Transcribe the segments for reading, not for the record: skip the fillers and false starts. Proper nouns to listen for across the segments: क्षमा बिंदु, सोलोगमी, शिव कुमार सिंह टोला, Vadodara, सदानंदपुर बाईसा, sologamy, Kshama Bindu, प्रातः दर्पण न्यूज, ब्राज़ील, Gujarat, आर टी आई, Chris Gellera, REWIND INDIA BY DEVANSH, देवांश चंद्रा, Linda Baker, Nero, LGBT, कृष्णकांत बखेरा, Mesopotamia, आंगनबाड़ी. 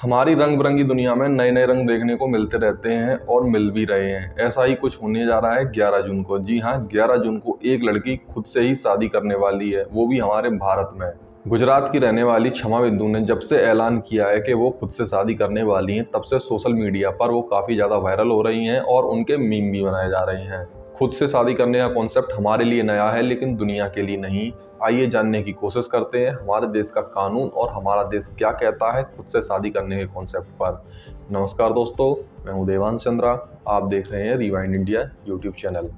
हमारी रंग बिरंगी दुनिया में नए नए रंग देखने को मिलते रहते हैं और मिल भी रहे हैं। ऐसा ही कुछ होने जा रहा है 11 जून को। जी हाँ, 11 जून को एक लड़की खुद से ही शादी करने वाली है, वो भी हमारे भारत में। गुजरात की रहने वाली क्षमा बिंदु ने जब से ऐलान किया है कि वो खुद से शादी करने वाली हैं, तब से सोशल मीडिया पर वो काफ़ी ज़्यादा वायरल हो रही हैं और उनके मीम भी बनाए जा रहे हैं। खुद से शादी करने का कॉन्सेप्ट हमारे लिए नया है, लेकिन दुनिया के लिए नहीं। आइए जानने की कोशिश करते हैं हमारे देश का कानून और हमारा देश क्या कहता है खुद से शादी करने के कॉन्सेप्ट पर। नमस्कार दोस्तों, मैं हूं देवांश चंद्रा, आप देख रहे हैं rewind India YouTube channel.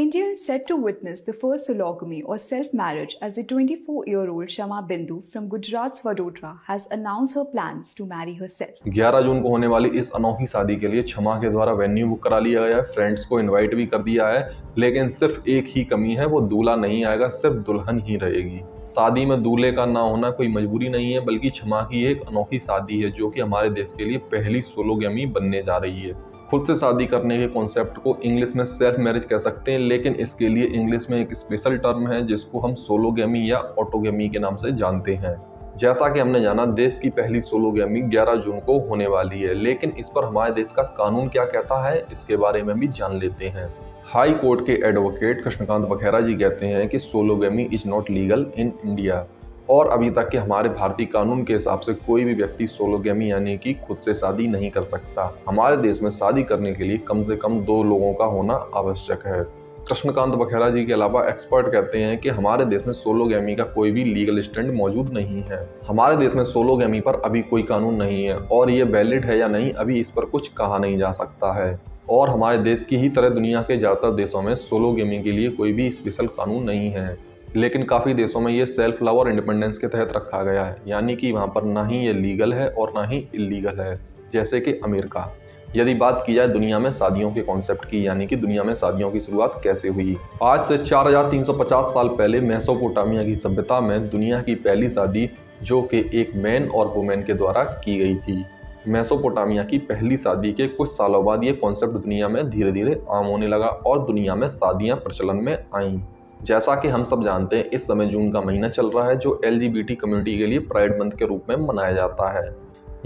India is set to witness the first sologamy or self-marriage as the 24-year-old Kshama Bindu from Gujarat's Vadodara has announced her plans to marry herself. 11 जून को होने वाली इस अनोखी शादी के लिए क्षमा के द्वारा वेन्यू बुक करा लिया गया है, फ्रेंड्स को इनवाइट भी कर दिया है, लेकिन सिर्फ एक ही कमी है, वो दूल्हा नहीं आएगा, सिर्फ दुल्हन ही रहेगी। शादी में दूल्हे का ना होना कोई मजबूरी नहीं है, बल्कि क्षमा की एक अनोखी शादी है जो कि हमारे देश के लिए पहली सोलोगमी बनने जा रही है। खुद से शादी करने के कॉन्सेप्ट को इंग्लिश में सेल्फ मैरिज कह सकते हैं, लेकिन इसके लिए इंग्लिश में एक स्पेशल टर्म है जिसको हम सोलोगमी या ऑटोगमी के नाम से जानते हैं। जैसा कि हमने जाना, देश की पहली सोलोगमी 11 जून को होने वाली है, लेकिन इस पर हमारे देश का कानून क्या कहता है इसके बारे में भी जान लेते हैं। हाई कोर्ट के एडवोकेट कृष्णकांत बखेरा जी कहते हैं कि सोलोगमी is not legal in India, और अभी तक के हमारे भारतीय कानून के हिसाब से कोई भी व्यक्ति सोलोगमी यानी कि खुद से शादी नहीं कर सकता। हमारे देश में शादी करने के लिए कम से कम 2 लोगों का होना आवश्यक है। कृष्णकांत बखेरा जी के अलावा एक्सपर्ट कहते हैं कि हमारे देश में सोलोगमी का कोई भी लीगल स्टैंड मौजूद नहीं है। हमारे देश में सोलोगमी पर अभी कोई कानून नहीं है और ये वैलिड है या नहीं अभी इस पर कुछ कहा नहीं जा सकता है, और हमारे देश की ही तरह दुनिया के ज़्यादातर देशों में सोलोगमी के लिए कोई भी स्पेशल कानून नहीं है, लेकिन काफ़ी देशों में ये सेल्फ लव और इंडिपेंडेंस के तहत रखा गया है, यानी कि वहाँ पर ना ही ये लीगल है और ना ही इलीगल है, जैसे कि अमेरिका। यदि बात की जाए दुनिया में शादियों के कॉन्सेप्ट की, यानी कि दुनिया में शादियों की शुरुआत कैसे हुई, आज से 4350 साल पहले मेसोपोटामिया की सभ्यता में दुनिया की पहली शादी जो कि एक मैन और वुमेन के द्वारा की गई थी। मेसोपोटामिया की पहली शादी के कुछ सालों बाद ये कॉन्सेप्ट दुनिया में धीरे धीरे आम होने लगा और दुनिया में शादियाँ प्रचलन में आईं। जैसा कि हम सब जानते हैं, इस समय जून का महीना चल रहा है जो LGBT कम्युनिटी के लिए प्राइड मंथ के रूप में मनाया जाता है।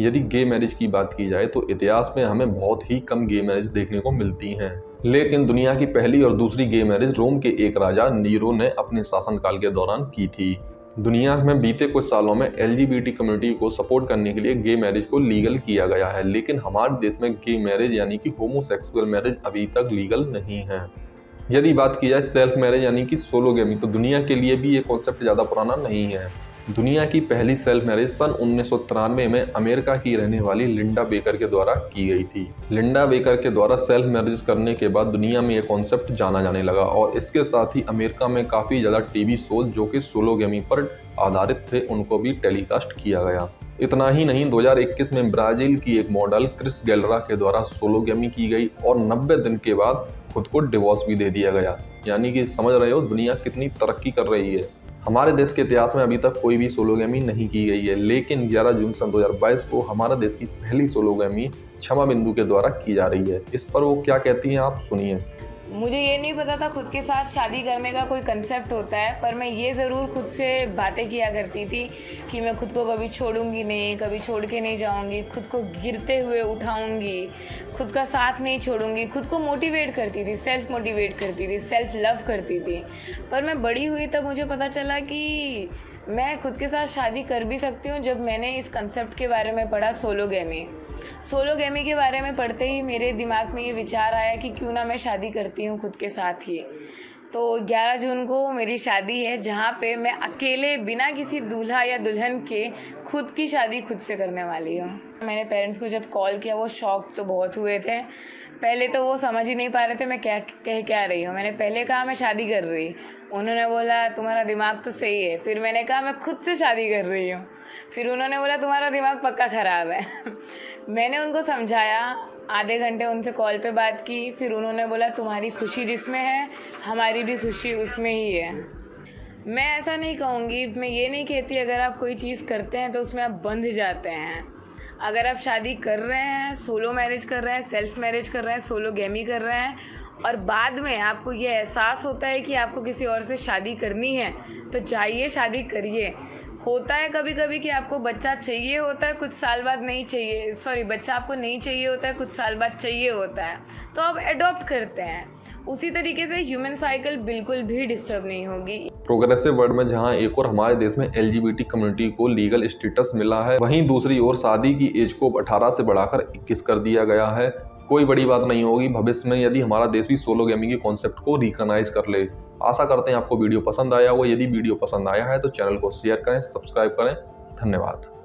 यदि गे मैरिज की बात की जाए तो इतिहास में हमें बहुत ही कम गे मैरिज देखने को मिलती हैं, लेकिन दुनिया की पहली और दूसरी गे मैरिज रोम के एक राजा नीरो ने अपने शासनकाल के दौरान की थी। दुनिया में बीते कुछ सालों में LGBT कम्युनिटी को सपोर्ट करने के लिए गे मैरिज को लीगल किया गया है, लेकिन हमारे देश में गे मैरिज यानी कि होमोसेक्सुअल मैरिज अभी तक लीगल नहीं है। यदि बात की जाए सेल्फ मैरिज यानी कि सोलोगमी, तो दुनिया के लिए भी ये कॉन्सेप्ट ज़्यादा पुराना नहीं है। दुनिया की पहली सेल्फ मैरिज सन 1993 में अमेरिका की रहने वाली लिंडा बेकर के द्वारा की गई थी। लिंडा बेकर के द्वारा सेल्फ मैरिज करने के बाद दुनिया में ये कॉन्सेप्ट जाना जाने लगा, और इसके साथ ही अमेरिका में काफ़ी ज़्यादा TV शोज जो कि सोलोगमी पर आधारित थे उनको भी टेलीकास्ट किया गया। इतना ही नहीं, 2021 में ब्राज़ील की एक मॉडल क्रिस गेलरा के द्वारा सोलोगमी की गई और 90 दिन के बाद खुद को डिवोर्स भी दे दिया गया। यानी कि समझ रहे हो दुनिया कितनी तरक्की कर रही है। हमारे देश के इतिहास में अभी तक कोई भी सोलोगमी नहीं की गई है, लेकिन 11 जून सन 2022 को हमारे देश की पहली सोलोगमी क्षमा बिंदु के द्वारा की जा रही है। इस पर वो क्या कहती हैं, आप सुनिए। मुझे ये नहीं पता था खुद के साथ शादी करने का कोई कंसेप्ट होता है, पर मैं ये ज़रूर खुद से बातें किया करती थी कि मैं खुद को कभी छोड़ूंगी नहीं, कभी छोड़ के नहीं जाऊंगी, खुद को गिरते हुए उठाऊंगी, खुद का साथ नहीं छोड़ूंगी, खुद को मोटिवेट करती थी, सेल्फ मोटिवेट करती थी, सेल्फ लव करती थी। पर मैं बड़ी हुई तब मुझे पता चला कि मैं खुद के साथ शादी कर भी सकती हूँ। जब मैंने इस कंसेप्ट के बारे में पढ़ा, सोलोगमी के बारे में पढ़ते ही मेरे दिमाग में ये विचार आया कि क्यों ना मैं शादी करती हूँ खुद के साथ ही। तो 11 जून को मेरी शादी है, जहाँ पे मैं अकेले बिना किसी दूल्हा या दुल्हन के खुद की शादी खुद से करने वाली हूँ। मैंने पेरेंट्स को जब कॉल किया, वो शॉक तो बहुत हुए थे। पहले तो वो समझ ही नहीं पा रहे थे मैं क्या कह रही हूँ। मैंने पहले कहा मैं शादी कर रही, उन्होंने बोला तुम्हारा दिमाग तो सही है। फिर मैंने कहा मैं खुद से शादी कर रही हूँ, फिर उन्होंने बोला तुम्हारा दिमाग पक्का ख़राब है। मैंने उनको समझाया, आधे घंटे उनसे कॉल पे बात की, फिर उन्होंने बोला तुम्हारी खुशी जिसमें है हमारी भी खुशी उसमें ही है। मैं ऐसा नहीं कहूँगी, मैं ये नहीं कहती अगर आप कोई चीज़ करते हैं तो उसमें आप बंध जाते हैं। अगर आप शादी कर रहे हैं, सोलो मैरिज कर रहे हैं, सेल्फ मैरिज कर रहे हैं, सोलोगमी कर रहे हैं, और बाद में आपको ये एहसास होता है कि आपको किसी और से शादी करनी है, तो जाइए शादी करिए। होता है कभी कभी कि आपको बच्चा चाहिए होता है, कुछ साल बाद नहीं चाहिए, सॉरी बच्चा आपको नहीं चाहिए होता है, कुछ साल बाद चाहिए होता है, तो आप एडॉप्ट करते हैं। उसी तरीके से ह्यूमन साइकिल बिल्कुल भी डिस्टर्ब नहीं होगी। प्रोग्रेसिव वर्ल्ड में जहाँ एक और हमारे देश में LGBT कम्युनिटी को लीगल स्टेटस मिला है, वहीं दूसरी ओर शादी की एज को 18 से बढ़ाकर 21 कर दिया गया है। कोई बड़ी बात नहीं होगी भविष्य में यदि हमारा देश भी सोलोगैमी के कॉन्सेप्ट को रिकॉग्नाइज कर ले। आशा करते हैं आपको वीडियो पसंद आया हो। यदि वीडियो पसंद आया है तो चैनल को शेयर करें, सब्सक्राइब करें। धन्यवाद।